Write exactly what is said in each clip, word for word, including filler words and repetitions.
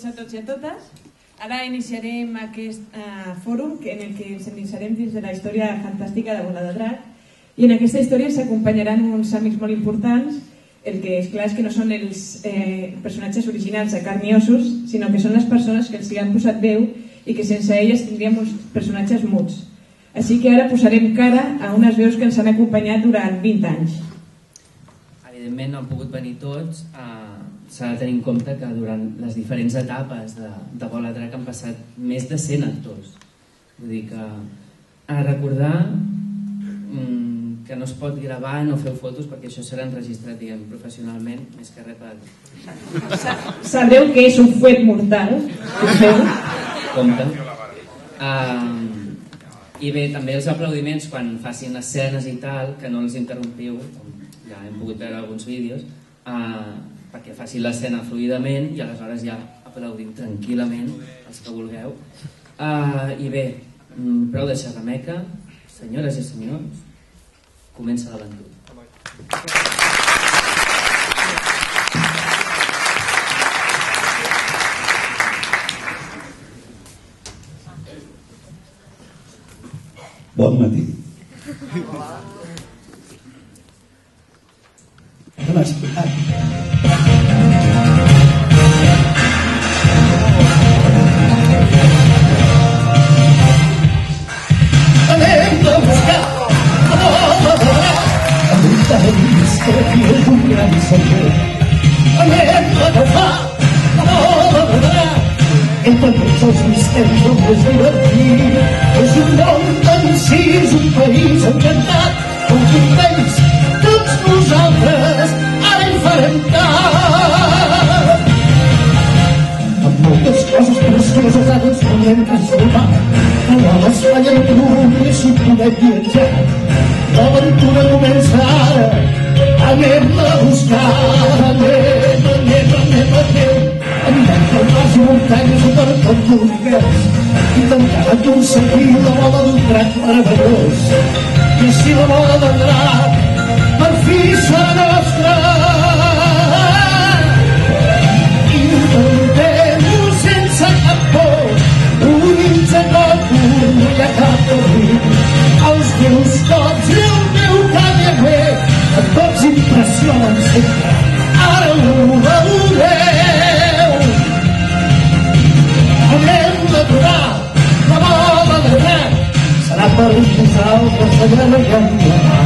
benvinguts a tots i a totes. Ara iniciarem aquest eh, fòrum en el que ens endinsarem dins de la història fantàstica de Bola de Drac. I en aquesta història s'acompanyaran uns amics molt importants, el que és clar és que no són els eh, personatges originals de carn i ossos, sinó que són les persones que els hi han posat veu i que sense elles tindríem uns personatges muts. Així que ara posarem cara a unes veus que ens han acompanyat durant vint anys. Evidentment no han pogut venir tots. S'ha de tenir en compte que durant les diferents etapes de, de Bola de Drac han passat més de cent actors. Vull dir que a recordar mmm, que no es pot gravar, no feu fotos, perquè això serà enregistrat, diguem, professionalment, més que res per... Sabeu que és un fuet mortal? Compte. Uh, I bé, també els aplaudiments quan facin escenes i tal, que no els interrompiu, ja hem pogut veure alguns vídeos, eh, perquè facin l'escena fluidament i aleshores ja aplaudim tranquil·lament els que vulgueu. Eh, I bé, prou de xerrameca, senyores i senyors, comença l'aventura. Bon matí. No m'ha explicat. Anem a buscar a Bola de Drac, a muntar el misteri d'un gran senyor. Anem a agafar a Bola de Drac, entre tots els misteris del més divertit. És un nom tan incís, un país encantat, com contents tots nosaltres, ara hi farem cap. Amb moltes coses precioses ara ens podem transformar, però a l'Espanya no només hi podem viatjar. L'aventura comença ara, anem a buscar, anem, anem, anem, anem. Anirem per mars i muntanyes o per tot l'univers, intentant aconseguir la bola d'un drac meravellós. I si la bola de drac per fi serà nostra, intentem-ho sense cap por, units a tot, no hi ha cap territ. Els teus cops i el teu canvi bé, a tots impressionen sempre, ara ho veurem. La bola de drac serà per nosaltres la gran endemà.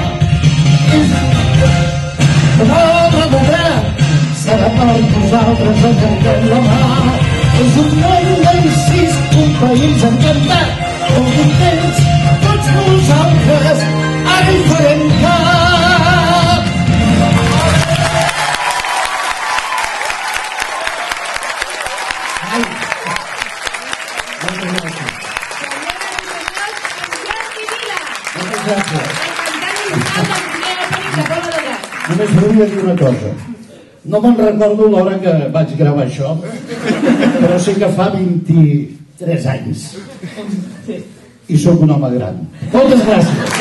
La bola de drac serà per nosaltres la gran endemà. És un món d'encís, un país encantat, on contents tots nosaltres ara hi farem cap. Només volia dir una cosa. No me'n recordo l'hora que vaig gravar això, però sí que fa vint-i-tres anys. I sóc un home gran. Moltes gràcies.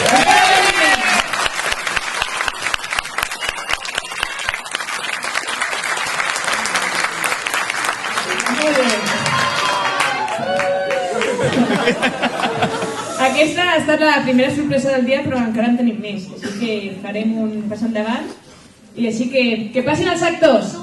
Aquesta ha estat la primera sorpresa del dia, però encara en tenim més. Així que farem un pas endavant. I així que, que passin els actors!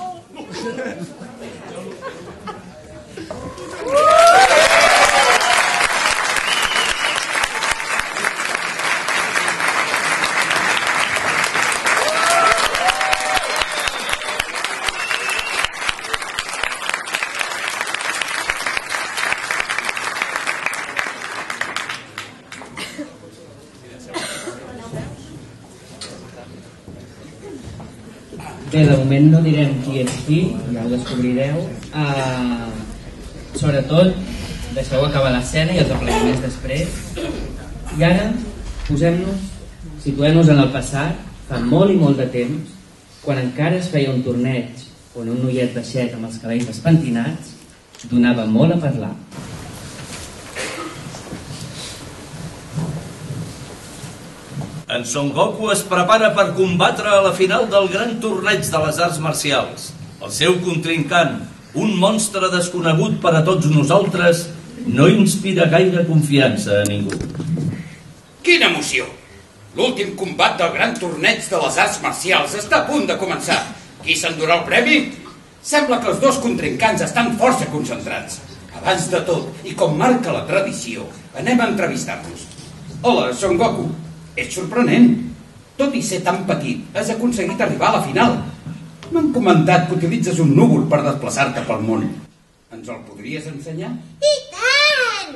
Bé, de moment no direm qui és qui, ja ho descobrireu. Uh, sobretot, deixeu acabar l'escena i els aplaudiments després. I ara, posem-nos, situem-nos en el passat, fa molt i molt de temps, quan encara es feia un torneig on un noiet baixet amb els cabells despentinats donava molt a parlar. En Son Goku es prepara per combatre a la final del gran torneig de les arts marcials. El seu contrincant, un monstre desconegut per a tots nosaltres, no inspira gaire confiança a ningú. Quina emoció! L'últim combat del gran torneig de les arts marcials està a punt de començar. Qui s'endurà el premi? Sembla que els dos contrincants estan força concentrats. Abans de tot, i com marca la tradició, anem a entrevistar-nos. Hola, Son Goku. És sorprenent. Tot i ser tan petit, has aconseguit arribar a la final. M'han comentat que utilitzes un núvol per desplaçar-te pel món. Ens el podries ensenyar? I tant!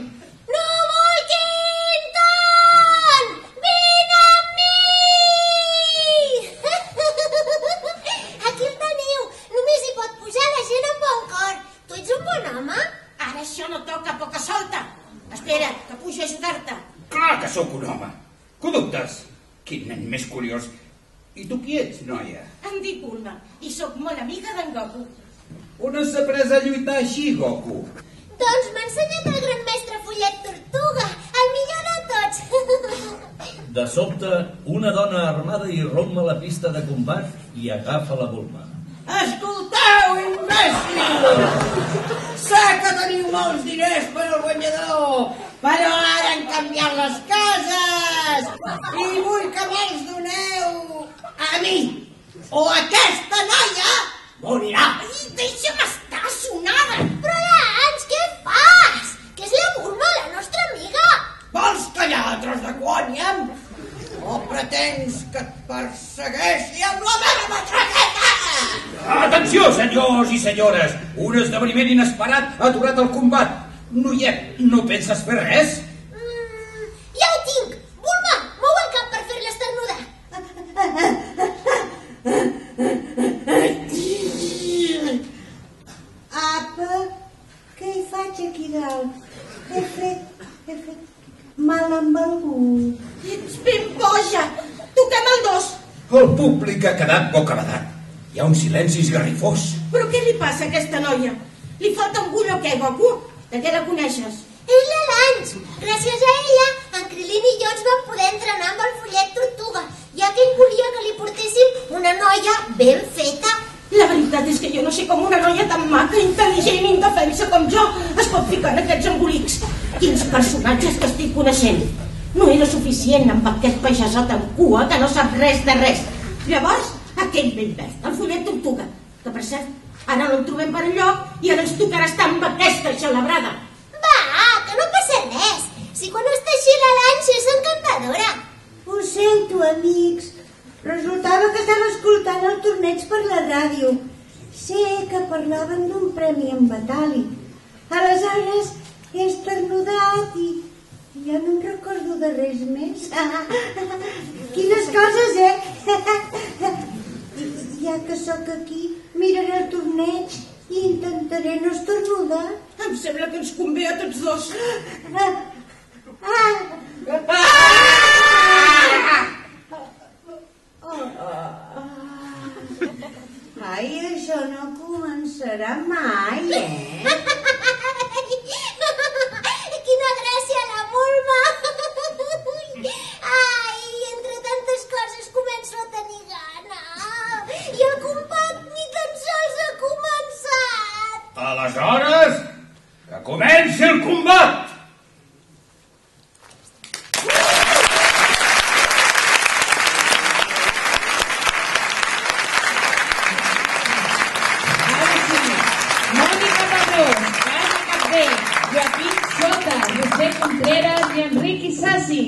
Núvol Quinton! Vine amb mi! Aquí el teniu. Només hi pot pujar la gent amb bon cor. Tu ets un bon home? Ara això no toca, poca solta. Espera, que pujo a ajudar-te. Clar que sóc un home. Que ho dubtes? Quin nen més curiós. I tu qui ets, noia? Em dic Bulma, i sóc molt amiga d'en Goku. On has après a lluitar així, Goku? Doncs m'ha ensenyat el gran mestre Follet Tortuga, el millor de tots. De sobte, una dona armada irromp a la pista de combat i agafa la Bulma. Escolteu, imbècil! Sé que teniu molts diners per al guanyador, però ara han canviat les cases i vull que me'ls doneu a mi o a aquesta noia morirà. Ai, deixa'm estar, sonada. Però Lans, què fas? Que és la Bulma, la nostra amiga. Vols callar, tros de guanya'm? O pretens que et persegueixi amb la meva matraqueta? Atenció, senyors i senyores! Un esdeveniment inesperat ha aturat el combat. Noiet, no penses fer res? Mm, ja ho tinc! Bulma, mou el cap per fer-la esternudar! Apa, què hi faig aquí dalt? He fet, he fet mal amb algú. Ets ben boja! Toquem el dos! El públic ha quedat bocabadat. Hi ha un silenci esgarrifós. Però què li passa a aquesta noia? Li falta un gull o què, Goku? De què la coneixes? És la Lans. Gràcies a ella, en Krilin i jo ens vam poder entrenar amb el Follet Tortuga, ja que ell volia que li portéssim una noia ben feta. La veritat és que jo no sé com una noia tan maca, intel·ligent i indefensa com jo es pot ficar en aquests embolics. Quins personatges que estic coneixent. No era suficient amb aquest paisasot amb cua que no sap res de res. Llavors, aquell ben verd, el Follet Tortuga, que per cert, ara no el trobem per enlloc i ara ens tocarà estar amb aquesta xalabrada. Va, que no passa res. Si quan està així la Lanxa és encantadora. Ho sento, amics. Resultava que estava escoltant el torneig per la ràdio. Sé que parlaven d'un premi en batali. Aleshores he esternudat i ja no em recordo de res més. Quines coses, eh? Ja que sóc aquí, miraré el torneig i intentaré no estornudar. Em sembla que ens convé a tots dos. Ai, això no començarà mai, eh? Quina gràcia, la Bulma! Ai, entre tantes coses començo a tenir gana. I el combat ni tan sols ha començat. Aleshores, que comenci el combat! Ara sí, Mònica Padró, Anna Capdell, Joaquim Sota, Josep Contreras i Enric Isasi.